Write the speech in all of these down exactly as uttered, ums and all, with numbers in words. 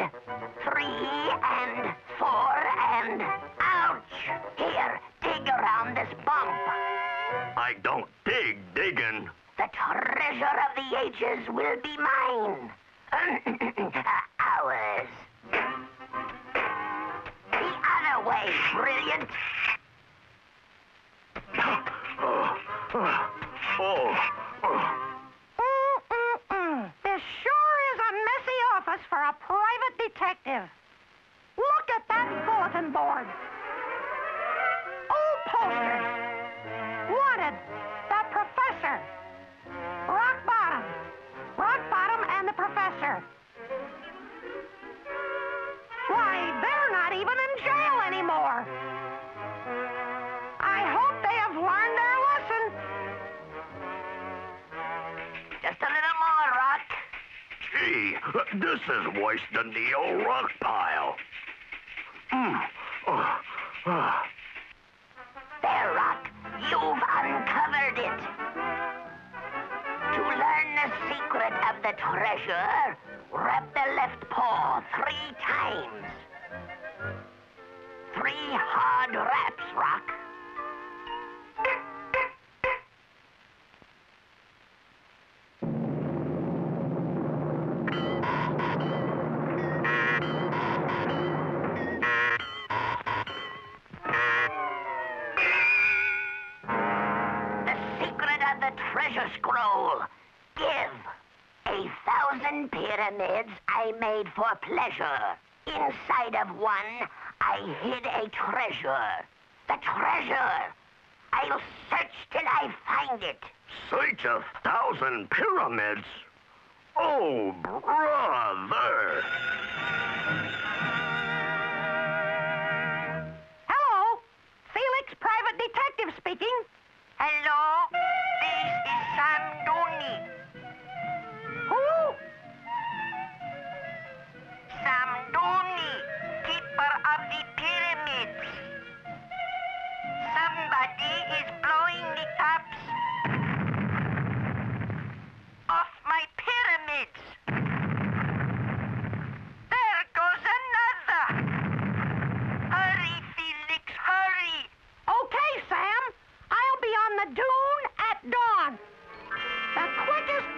and three and four and ouch! Here, dig around this bump. I don't dig digging. The treasure of the ages will be mine. Ours. The other way, brilliant. Oh, oh, oh, oh. For a private detective. Look at that bulletin board. Old posters. Wanted. The Professor. Rock Bottom. Rock Bottom and the Professor. Why, they're not even in jail anymore. I hope they have learned their lesson. Just a little more, Rock. Gee, this is worse than the old rock pile. Mm. Uh, uh. There, Rock. You've uncovered it. To learn the secret of the treasure, rub the left paw three times. Three hard raps, Rock. Scroll. Give. A thousand pyramids I made for pleasure. Inside of one, I hid a treasure. The treasure. I'll search till I find it. Search a thousand pyramids? Oh, brother. Hello. Felix, private detective speaking. Hello. Samdoni, keeper of the pyramids. Somebody is blowing the tops off my pyramids. There goes another. Hurry, Felix, hurry. Okay, Sam. I'll be on the dune at dawn. The quickest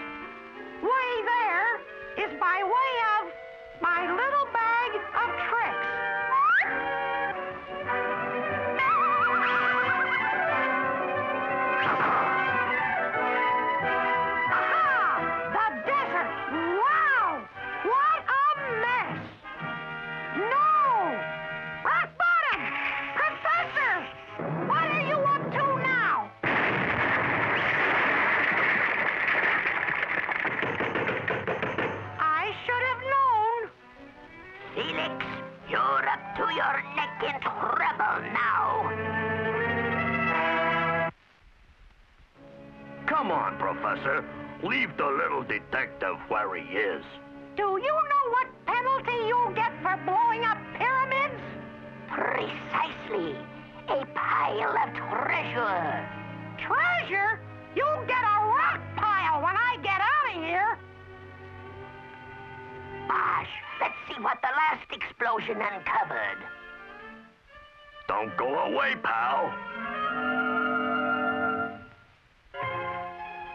way there is by way of my little bag of tricks. Aha! The desert! Wow! What a mess! No! Rock Bottom! Professor! What are you up to now? I should have known. Felix, you're up to your neck in trouble now. Come on, Professor. Leave the little detective where he is. Do you know what penalty you'll get for blowing up pyramids? Precisely. A pile of treasure. Treasure? You'll get a rock pile when I get out of here. Bosh. Let's see what the last explosion uncovered. Don't go away, pal.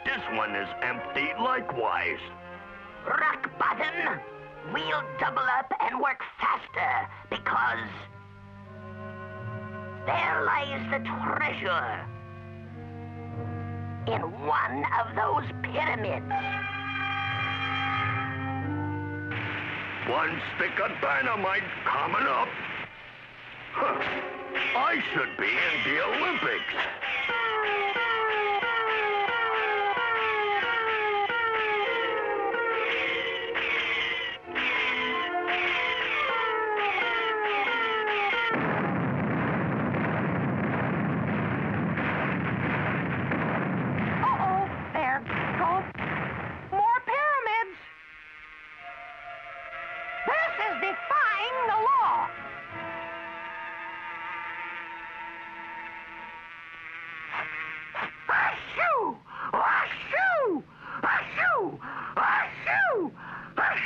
This one is empty likewise. Rock Bottom, we'll double up and work faster because there lies the treasure in one of those pyramids. One stick of dynamite coming up. Huh. I should be in the Olympics.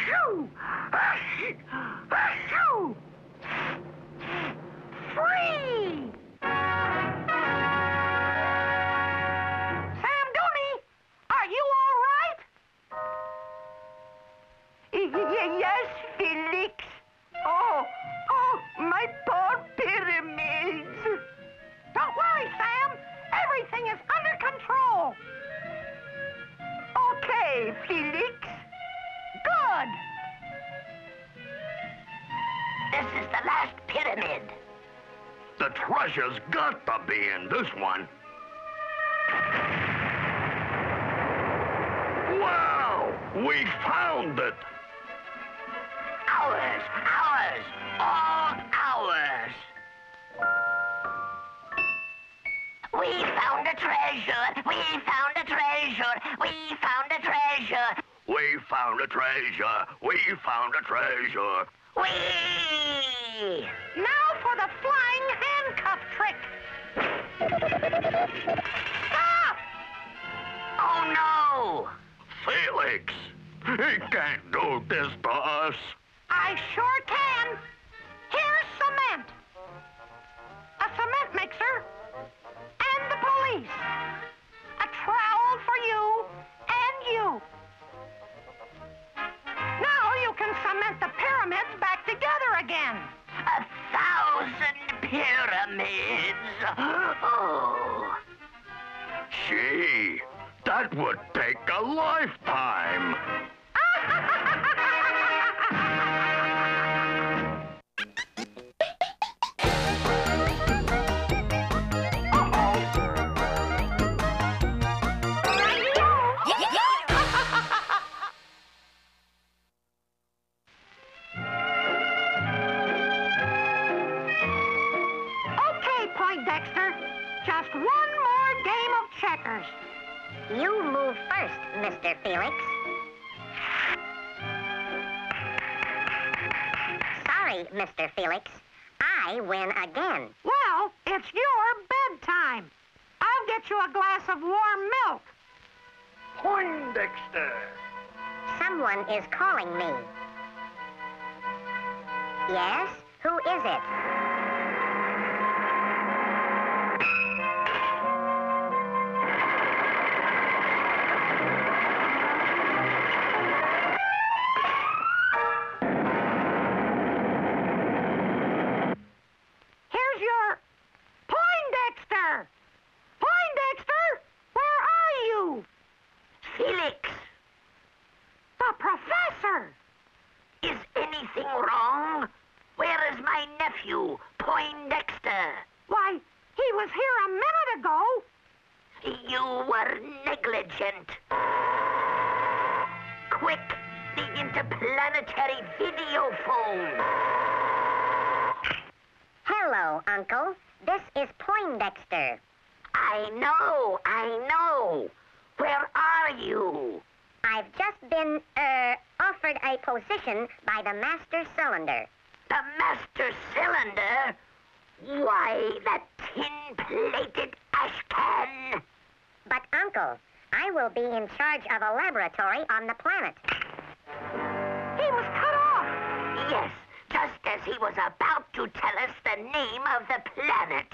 Shoot! yes, Felix. Oh, oh, my poor pyramids. Don't worry, Sam. Everything is under control. Okay, Felix. Good. This is the last pyramid. The treasure's got to be in this one. Wow! We found it! Ours! Ours! All ours! We found a treasure! We found a treasure! We found a treasure! We found a treasure! We found a treasure! Whee! Now for the flying handcuff trick! Stop! Oh, no! Felix! He can't do this to us! I sure can! Here's cement! A cement mixer and the police! A trowel for you and you! Now you can cement the pyramids back together again! A thousand pyramids! Oh! Gee! That would take a lifetime! Okay, Poindexter. Just one more game of checkers. You move first, Mister Felix. Sorry, Mister Felix. I win again. Well, it's your bedtime. I'll get you a glass of warm milk. Poindexter! Someone is calling me. Yes? Who is it? Poindexter. Why, he was here a minute ago. You were negligent. Quick, the interplanetary video phone. Hello, Uncle. This is Poindexter. I know, I know. Where are you? I've just been, er, offered a position by the Master Cylinder. The Master Cylinder? Why, the tin-plated ash can! But, Uncle, I will be in charge of a laboratory on the planet. He was cut off! Yes, just as he was about to tell us the name of the planet.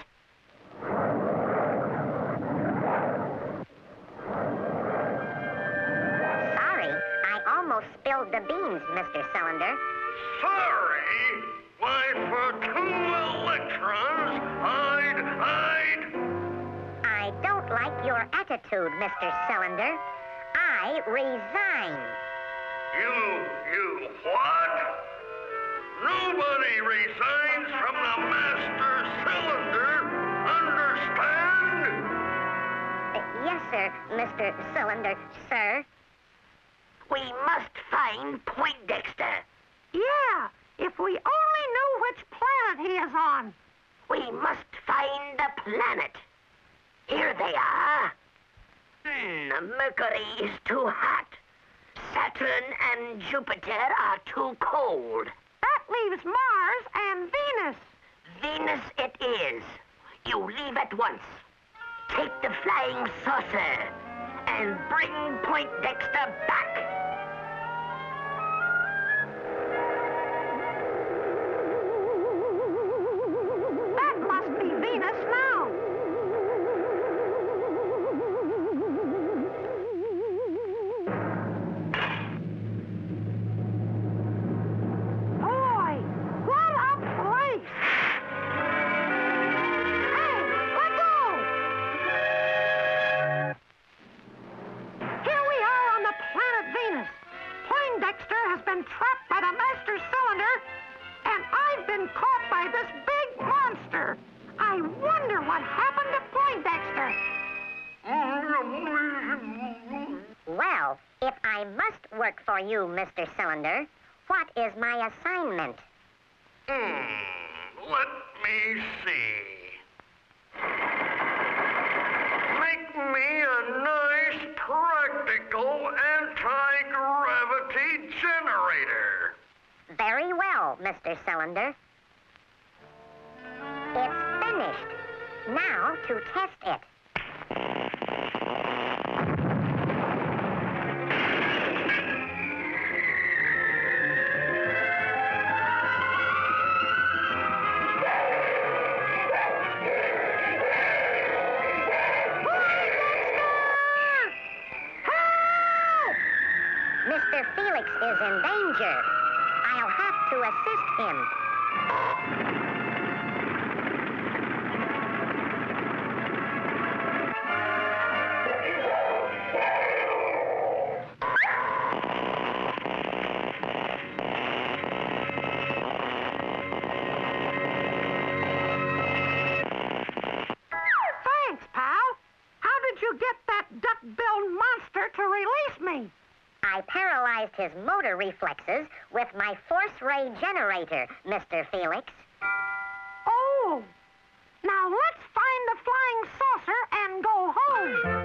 Sorry, I almost spilled the beans, Mister Cylinder. Sorry? Why, for two electrons, I'd, I'd... I don't like your attitude, Mister Cylinder. I resign. You, you what? Nobody resigns from the Master Cylinder, understand? Uh, yes, sir, Mister Cylinder, sir. We must find Poindexter. Yeah, if we only knew which planet he is on. We must find the planet. Here they are. Hmm, Mercury is too hot. Saturn and Jupiter are too cold. That leaves Mars and Venus. Venus it is. You leave at once. Take the flying saucer and bring Poindexter back. Master Cylinder, and I've been caught by this big monster. I wonder what happened to Poindexter. Well, if I must work for you, Mister Cylinder, what is my assignment? Mm, let me see. Make me a nice, practical anti-gravity generator. Very well, Mister Cylinder. It's finished. Now to test it. Mister Felix is in danger. I'll have to assist him. Thanks, pal. How did you get that duck-billed monster to release me? I paralyzed his motor reflexes with my force ray generator, Mister Felix. Oh! Now let's find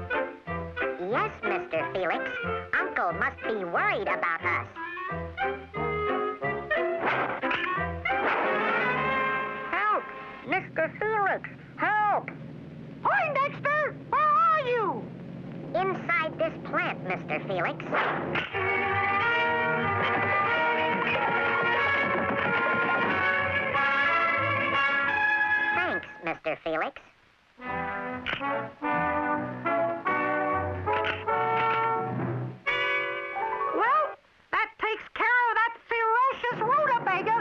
the flying saucer and go home. Yes, Mister Felix. Uncle must be worried about us. Help! Mister Felix, help! Poindexter, where are you? Inside this plant, Mister Felix. Thanks, Mister Felix. Well, that takes care of that ferocious rutabaga.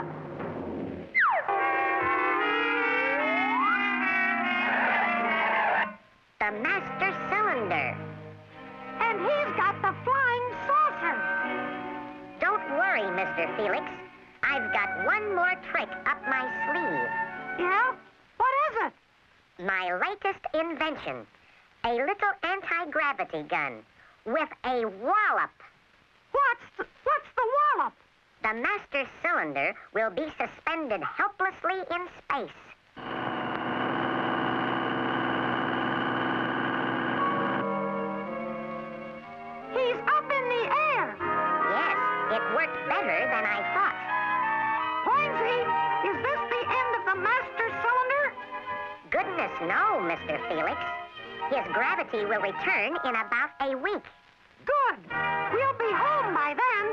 The Master Cylinder. And he's got the flying saucer. Don't worry, Mister Felix. I've got one more trick up my sleeve. Yeah? What is it? My latest invention. A little anti-gravity gun with a wallop. What's the, what's the wallop? The Master Cylinder will be suspended helplessly in space. No, Mister Felix. His gravity will return in about a week. Good. We'll be home by then.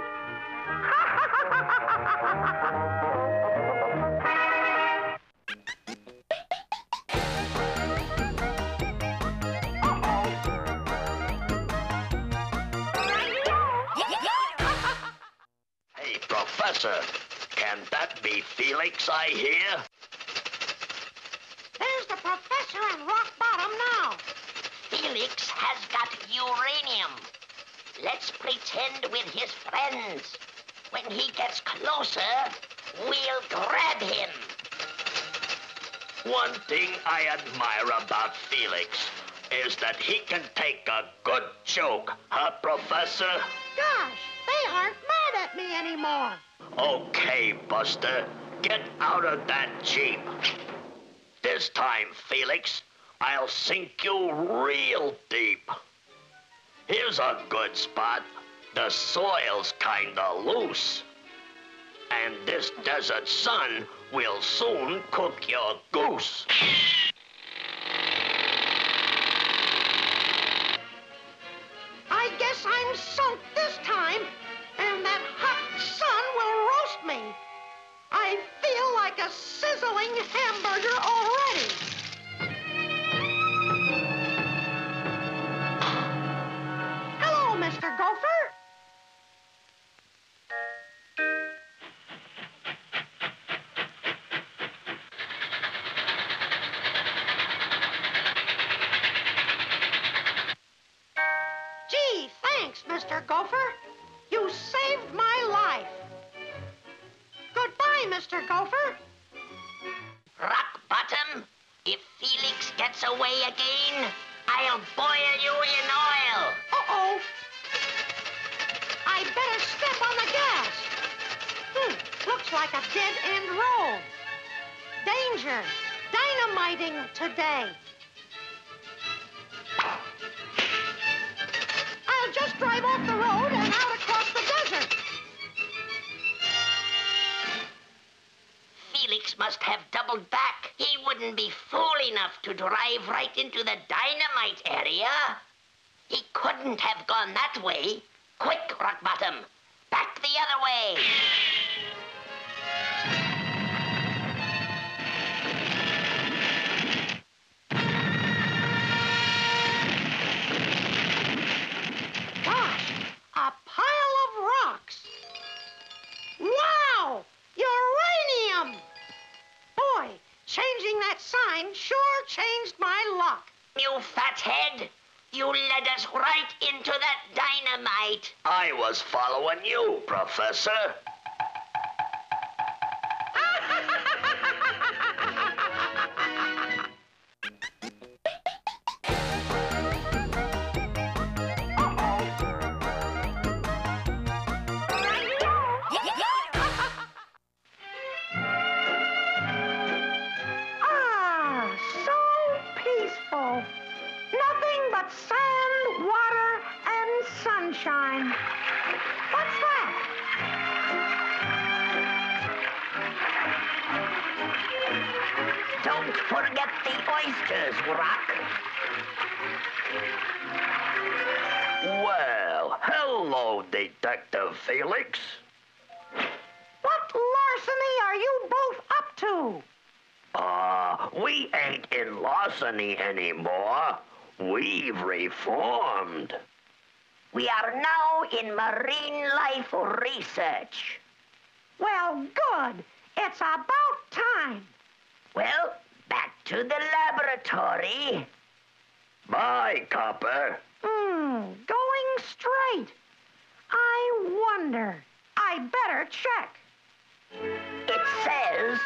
Hey, Professor, can that be Felix I hear? There's the Professor and Rock Bottom now. Felix has got uranium. Let's pretend with his friends. When he gets closer, we'll grab him. One thing I admire about Felix is that he can take a good joke, huh, Professor? Gosh, they aren't mad at me anymore. Okay, Buster, get out of that Jeep. This time, Felix, I'll sink you real deep. Here's a good spot. The soil's kinda loose. And this desert sun will soon cook your goose. I guess I'm sunk this time, and that hot sun will roast me. I feel like a sizzling hamburger already. Hello, Mister Gopher. Gee, thanks, Mister Gopher. You saved my life. Hi, Mister Gopher. Rock Bottom, if Felix gets away again, I'll boil you in oil. Uh-oh. I better step on the gas. Hmm, looks like a dead-end road. Danger. Dynamiting today. I'll just drive off the road and out across the desert. Felix must have doubled back. He wouldn't be fool enough to drive right into the dynamite area. He couldn't have gone that way. Quick, Rock Bottom. Back the other way. That sign sure changed my luck. You fathead, you led us right into that dynamite. I was following you, Professor. Sunshine. What's that? Don't forget the oysters, Rock. Well, hello, Detective Felix. What larceny are you both up to? Uh, we ain't in larceny anymore. We've reformed. We are now in marine life research. Well, good. It's about time. Well, back to the laboratory. Bye, copper. Hmm, going straight. I wonder. I better check. It says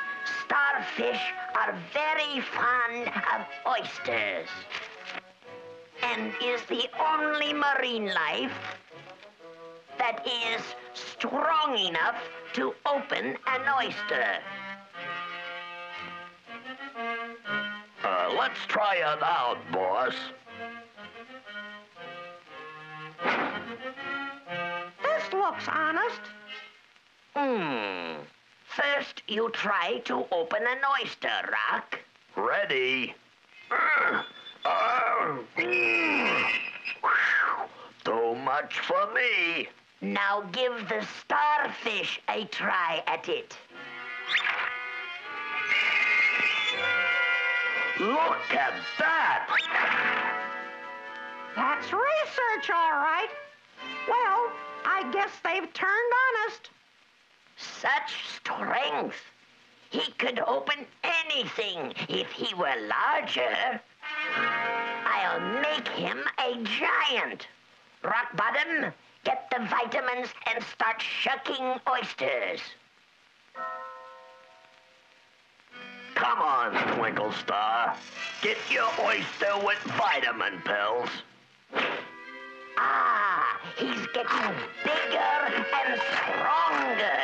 starfish are very fond of oysters. And is the only marine life that is strong enough to open an oyster. Uh, let's try it out, boss. This looks honest. Hmm. First, you try to open an oyster, Rock. Ready. Uh. Uh, mm. Too much for me. Now give the starfish a try at it. Look at that! That's research, all right. Well, I guess they've turned honest. Such strength. He could open anything if he were larger. I'll make him a giant. Rock Bottom, get the vitamins and start shucking oysters. Come on, Twinkle Star. Get your oyster with vitamin pills. Ah, he's getting bigger and stronger.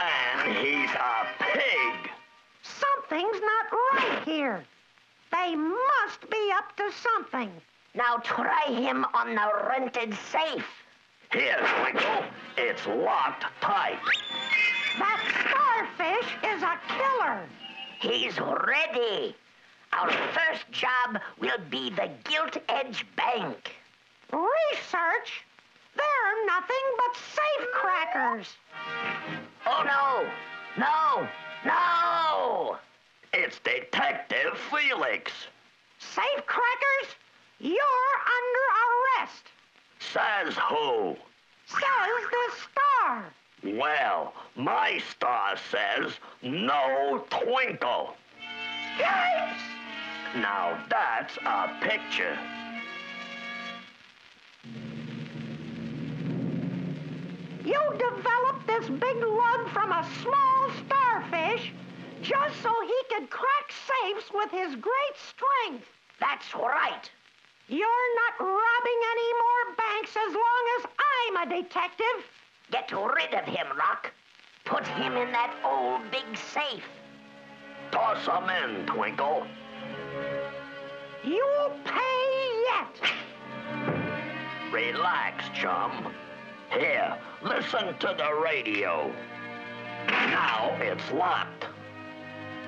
And he's a pig. Something's not right here. They must be up to something. Now try him on the rented safe. Here, Twinkle. It's locked tight. That starfish is a killer. He's ready. Our first job will be the Gildedge Bank. Research? They're nothing but safecrackers. Oh, no. No. No. It's Detective Felix. Safecrackers, you're under arrest. Says who? Says the star. Well, my star says no Twinkle. Yikes! Now that's a picture. You developed this big lug from a small star. escapes with his great strength. That's right. You're not robbing any more banks as long as I'm a detective. Get rid of him, Rock. Put him in that old big safe. Toss him in, Twinkle. You'll pay yet. Relax, chum. Here, listen to the radio. Now it's locked.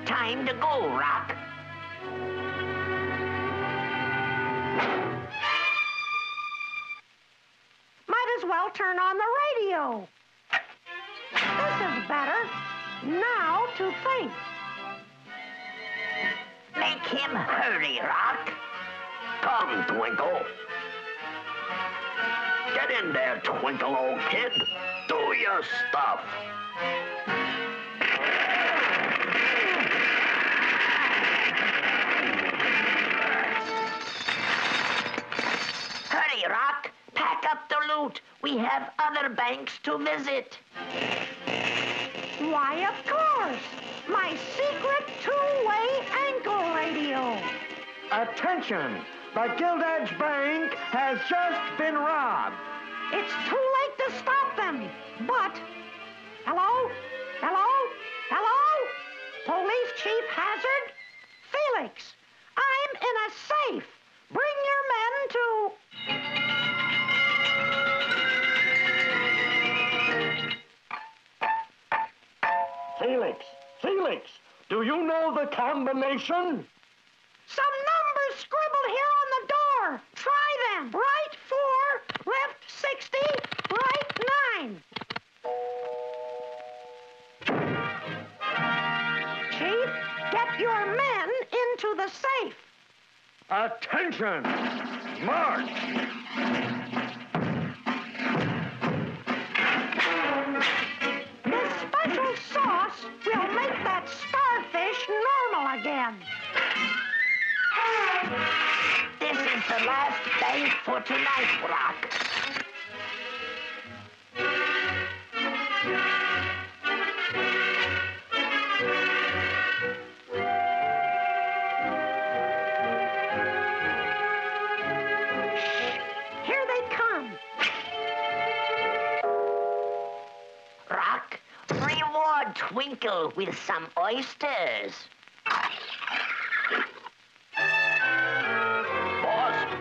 Time to go, Rock. Might as well turn on the radio. This is better. Now to think. Make him hurry, Rock. Come, Twinkle. Get in there, Twinkle, old kid. Do your stuff. Hurry, Rock. Pack up the loot. We have other banks to visit. Why, of course. My secret two-way ankle radio. Attention. The Gildedge Bank has just been robbed. It's too late to stop them, but... Hello? Hello? Hello? Police Chief Hazard? Felix, I'm in a safe. Bring your men to... Felix, Felix, do you know the combination? Some numbers scribbled here on the door. Try them. Right four, left sixty, right nine. Chief, get your men into the safe. Attention! March! This special sauce will make that starfish normal again. This is the last bank for tonight, Rock. Shh. Here they come. Rock, reward Twinkle with some oysters.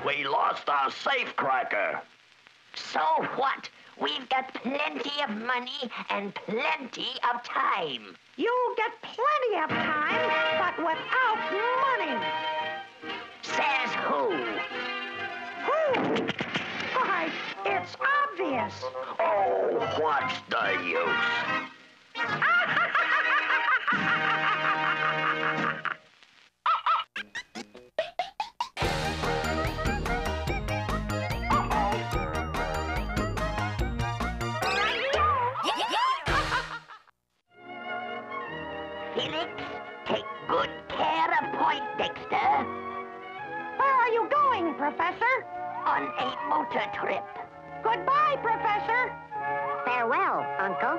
We lost our safecracker. So what? We've got plenty of money and plenty of time. You'll get plenty of time, but without money. Says who? Who? Why, it's obvious. Oh, what's the use? Felix, take good care of Poindexter. Where are you going, Professor? On a motor trip. Goodbye, Professor. Farewell, Uncle.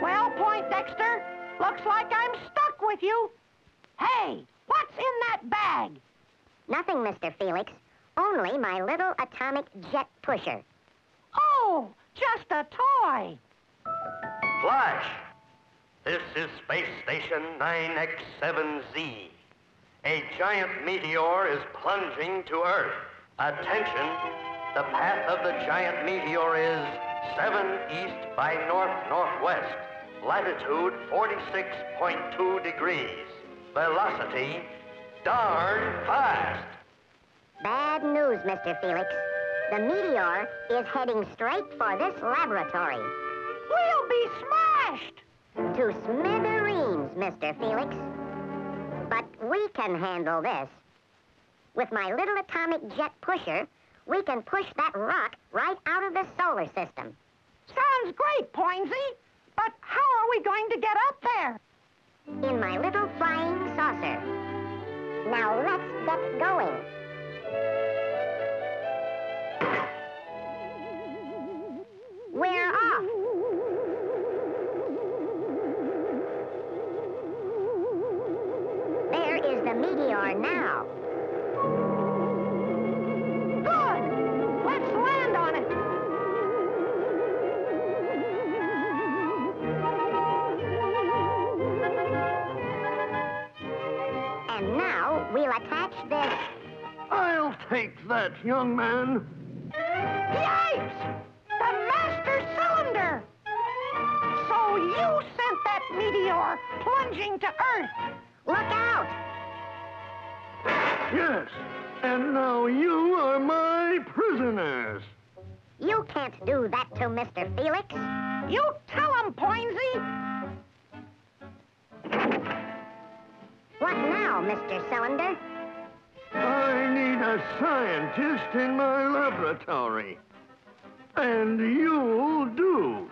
Well, Poindexter, looks like I'm stuck with you. Hey, what's in that bag? Nothing, Mister Felix. Only my little atomic jet pusher. Oh, just a toy. Flash, this is Space Station nine X seven Z. A giant meteor is plunging to Earth. Attention, the path of the giant meteor is seven east by north northwest, latitude forty-six point two degrees. Velocity, darn fast. Bad news, Mister Felix. The meteor is heading straight for this laboratory. We'll be smashed! To smithereens, Mister Felix. But we can handle this. With my little atomic jet pusher, we can push that rock right out of the solar system. Sounds great, Poinsy. But how are we going to get up there? In my little flying saucer. Now let's get going. I'll take that, young man. Yikes! The Master Cylinder! So you sent that meteor plunging to Earth. Look out! Yes, and now you are my prisoners. You can't do that to Mister Felix. You tell him, Poinsy! What now, Mister Cylinder? I need a scientist in my laboratory. And you'll do.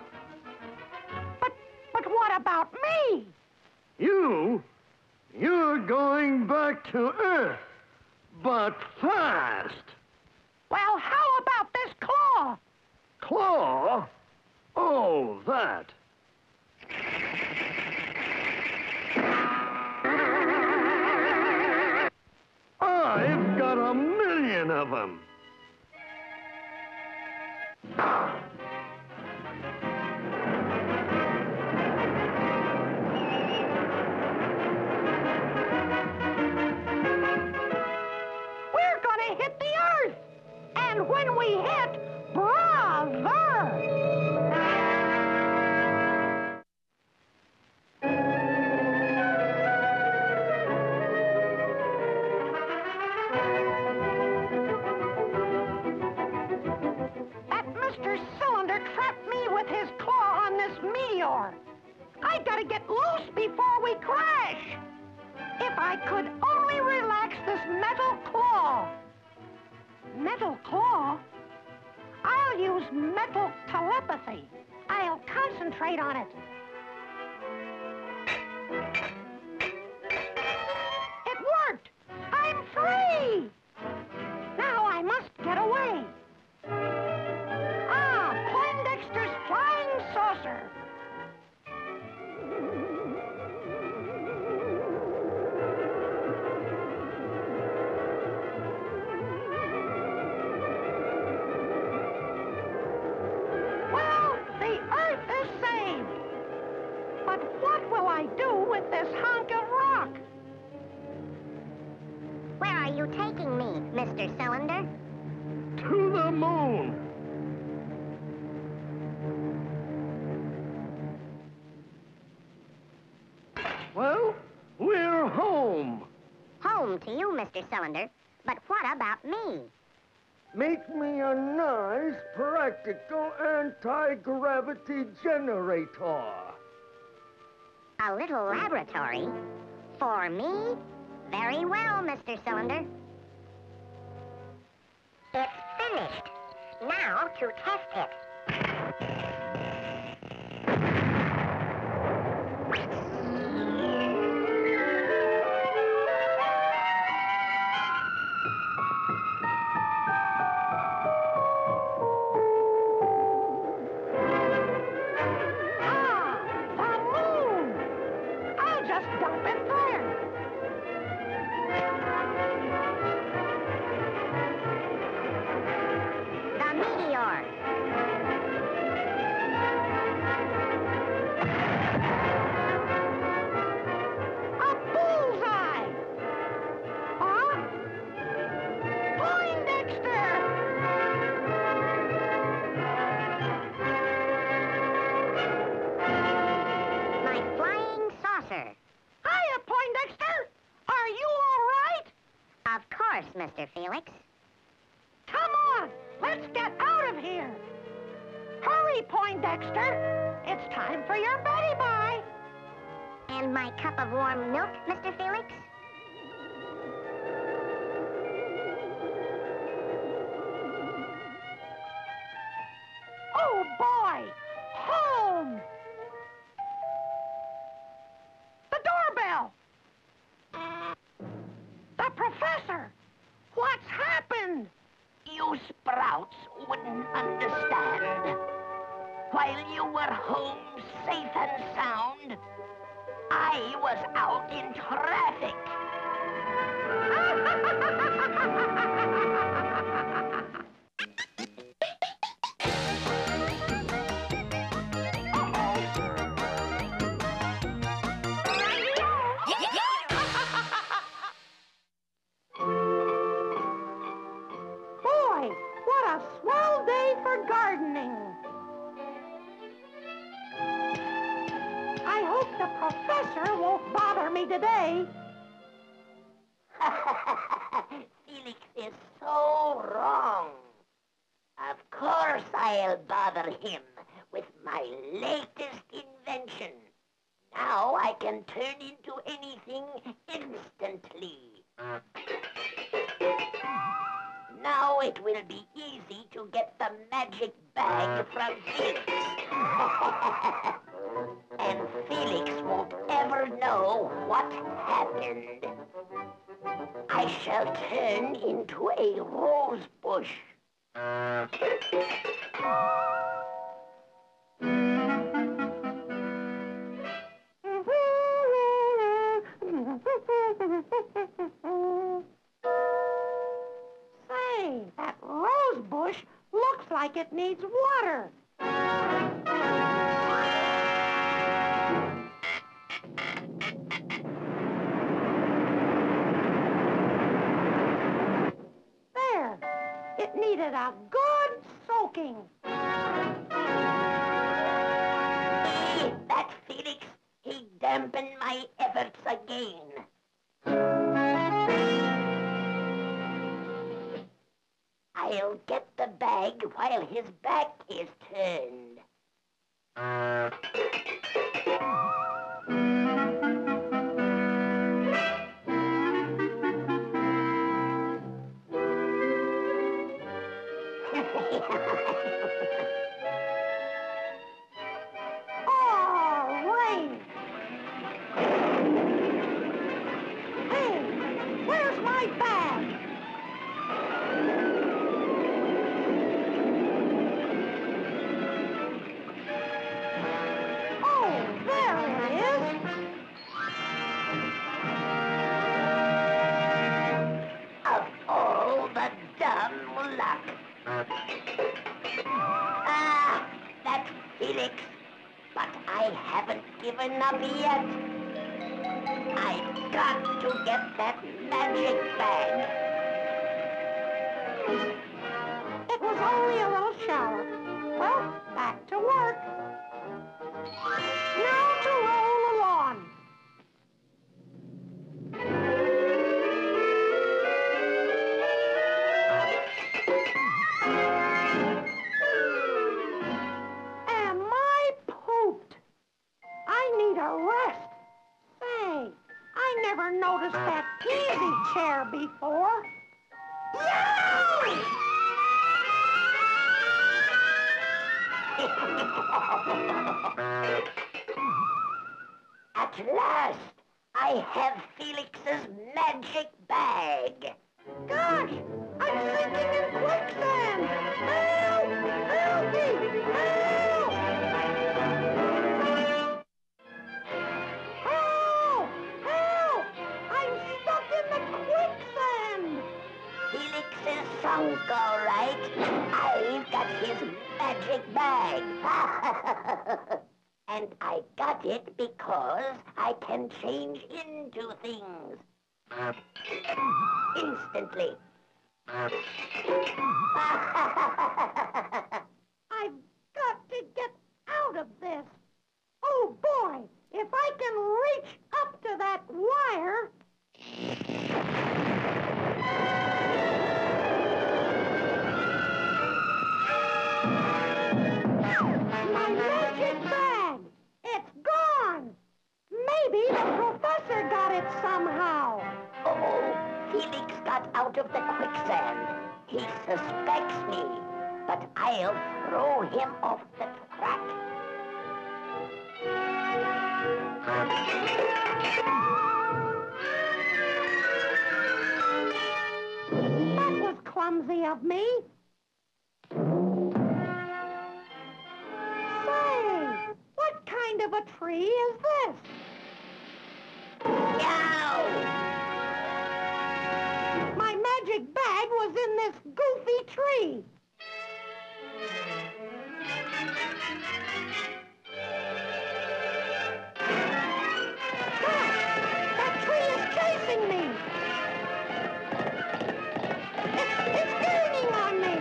But, but what about me? You? You're going back to Earth, but fast. Well, how about this claw? Claw? Oh, that. I've got a million of them. When we hit, brother! That Mister Cylinder trapped me with his claw on this meteor. I gotta get loose before we crash. If I could only relax this metal claw. Metal claw? I'll use metal telepathy. I'll concentrate on it. It worked! I'm free! Now I must get away. Ah, Poindexter's flying saucer. This hunk of rock. Where are you taking me, Mister Cylinder? To the moon. Well, we're home. Home to you, Mister Cylinder. But what about me? Make me a nice, practical anti-gravity generator. A little laboratory? For me? Very well, Mister Cylinder. It's finished. Now to test it. Mister Felix. Come on! Let's get out of here! Hurry, Poindexter! It's time for your beddy bye! And my cup of warm milk, Mister Felix? Oh, boy! Home! The doorbell! The Professor! What's happened? You sprouts wouldn't understand. While you were home safe and sound, I was out in traffic. the Professor won't bother me today. Felix is so wrong. Of course I'll bother him with my latest invention. Now I can turn into anything instantly. Now it will be easy to get the magic bag from Felix. And Felix won't ever know what happened. I shall turn into a rose bush. Say, that rose bush looks like it needs water. It needed a good soaking. Hey, that Felix, he dampened my efforts again. I'll get the bag while his back is turned. Ah, that's Felix. But I haven't given up yet. I've got to get that magic bag. It was only a little shower. Well, back to work. Now to roll the lawn. Noticed that easy chair before. Yay! At last, I have Felix's magic bag. Gosh, I'm sinking in quicksand. Help! Help me! Help! Sunk, all right. I've got his magic bag. And I got it because I can change into things. Instantly. I've got to get out of this. Oh, boy, if I can reach up to that wire... Maybe the Professor got it somehow. Uh-oh. Felix got out of the quicksand. He suspects me, but I'll throw him off the track. That was clumsy of me. Say, what kind of a tree is this? My magic bag was in this goofy tree. Gosh, that tree is chasing me. It's, it's gaining on me.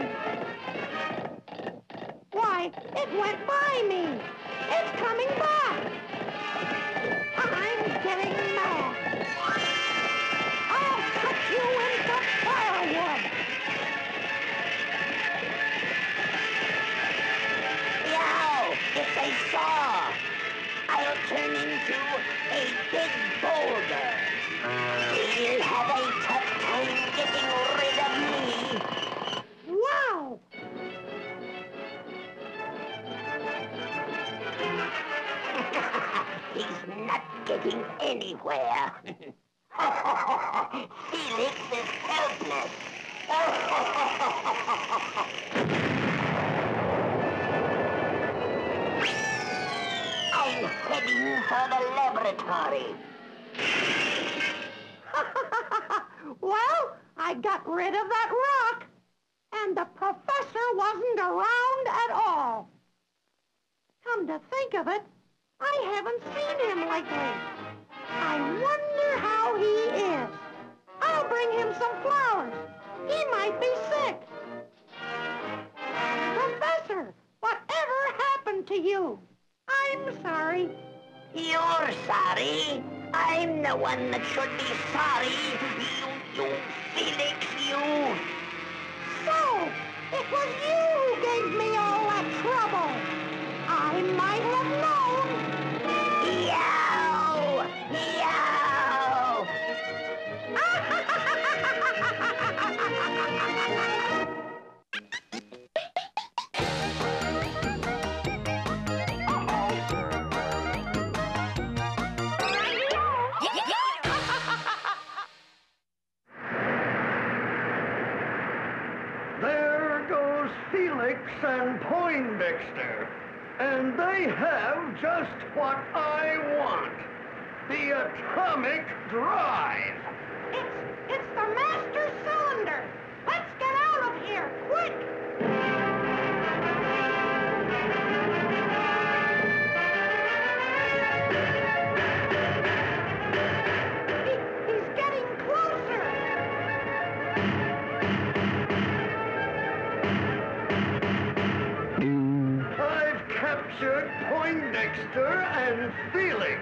Why, it went by me. It's coming back. getting mad. I'll put you in the firewood. Yow, if they saw, I'll turn into a big boulder. They'll have a tough time getting rid of me. Wow! He's not getting anywhere. Felix is helpless. I'm heading for the laboratory. Well, I got rid of that rock, and the professor wasn't around at all. Come to think of it, I haven't seen him lately. I wonder how he is. I'll bring him some flowers. He might be sick. Professor, whatever happened to you? I'm sorry. You're sorry? I'm the one that should be sorry. You, you, Felix, you. So, it was you who gave me all that trouble. I might have known. Yow! Yow! There goes Felix and Poindexter. And they have just what I want. The atomic drive. It's, it's the Master Cylinder. Let's get out of here, quick! He, he's getting closer. Mm. I've captured Poindexter and Felix.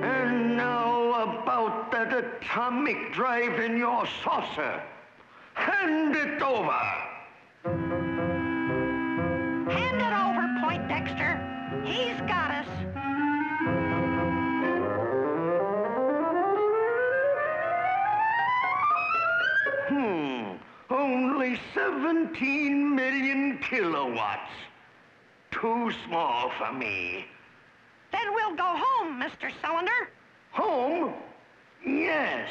And now about that atomic drive in your saucer. Hand it over. Hand it over, Poindexter. He's got us. seventeen million kilowatts. Too small for me. Then we'll go home, Mister Cylinder. Home? Yes.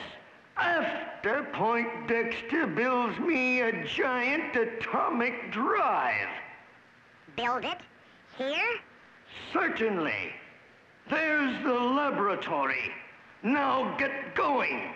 After Poindexter builds me a giant atomic drive. Build it? Here? Certainly. There's the laboratory. Now get going.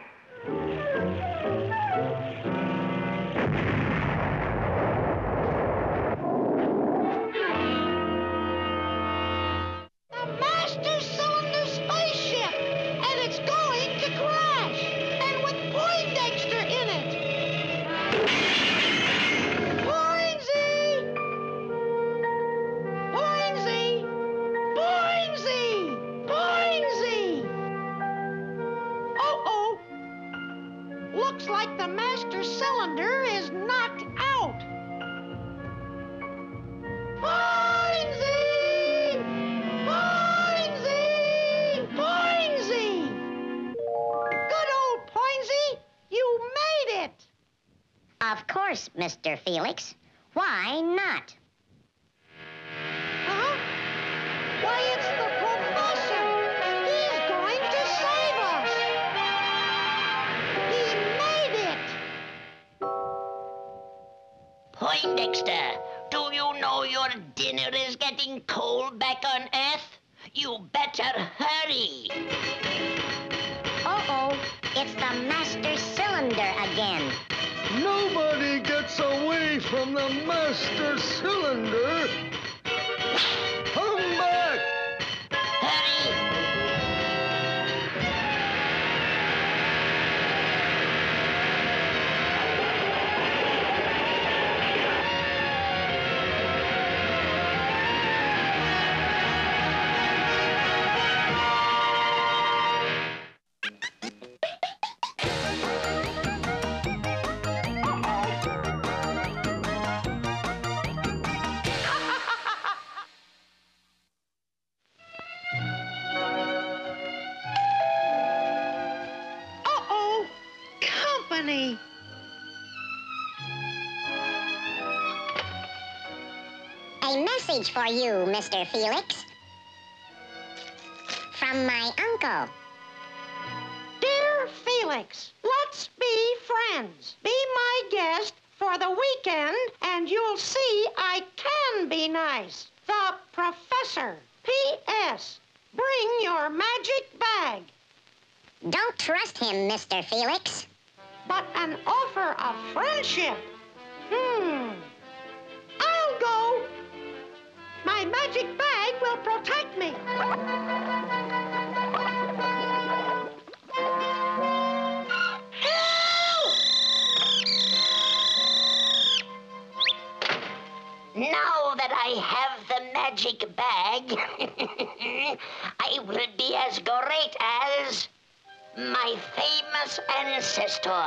Of course, Mister Felix. Why not? Huh? Why, it's the professor. He's going to save us. He made it. Poindexter, do you know your dinner is getting cold back on Earth? You better hurry. Uh-oh, it's the Master Cylinder again. Nobody gets away from the Master Cylinder. Come back! Hurry! message for you, Mister Felix. From my uncle. Dear Felix, let's be friends. Be my guest for the weekend, and you'll see I can be nice. The Professor. P S Bring your magic bag. Don't trust him, Mister Felix. But an offer of friendship? Hmm. I'll go. My magic bag will protect me. Now that I have the magic bag, I will be as great as my famous ancestor.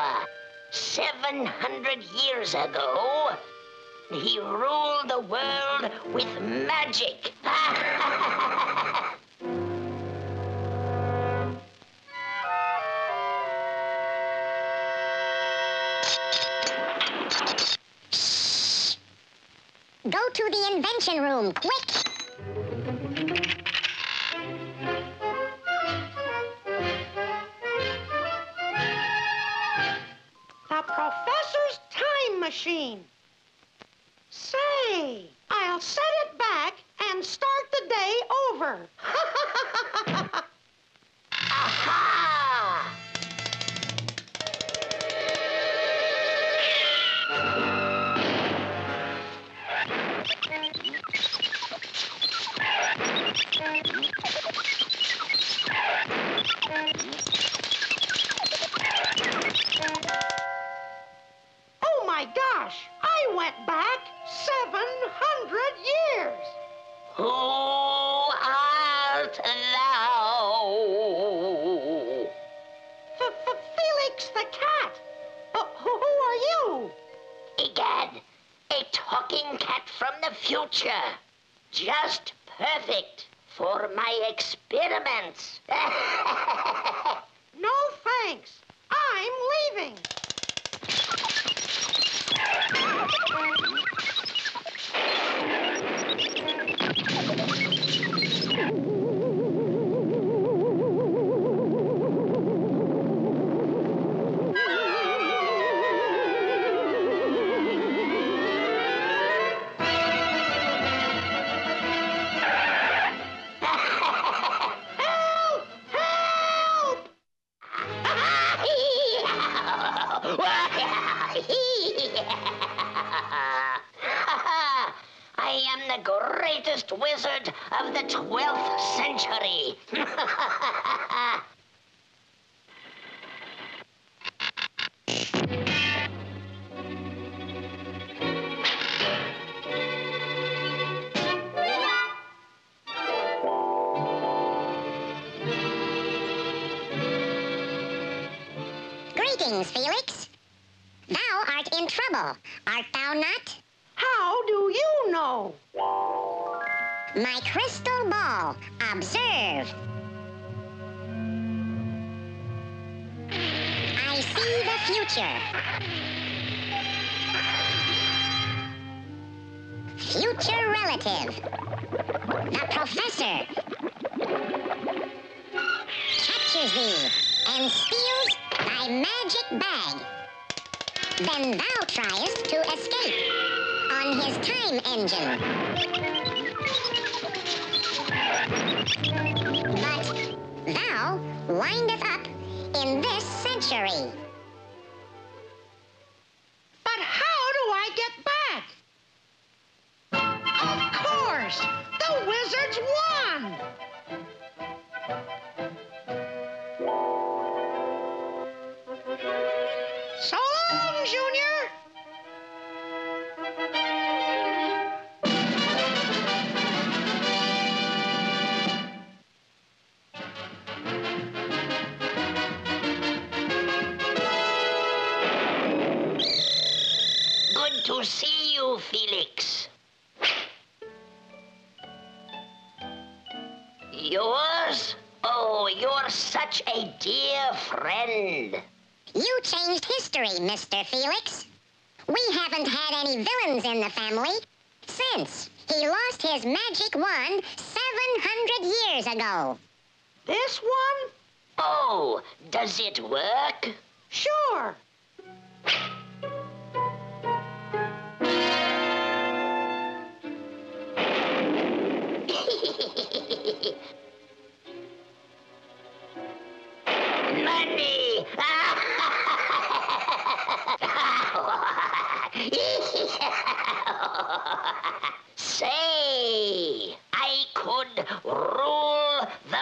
Seven hundred years ago, he ruled the world with magic. Go to the invention room, quick! Machine. Say, I'll set it back and start the day over. Aha! I went back seven hundred years. Who art thou? F-F-Felix the cat. Uh, who are you? Egad, a talking cat from the future. Just perfect for my experiments. No thanks. I'm leaving. Wizard of the twelfth century. Greetings, Felix. Thou art in trouble, art thou not? How do you know? My crystal ball. Observe. I see the future. Future relative. The Professor captures thee and steals thy magic bag. Then thou triest to escape on his time engine. But thou windeth up in this century. But how do I get back? Of course! The wizard's wand! So long, Junior! See you, Felix. Yours? Oh, you're such a dear friend. You changed history, Mister Felix. We haven't had any villains in the family since He lost his magic wand seven hundred years ago. This one? Oh, does it work? Sure. Money! Say, I could rule the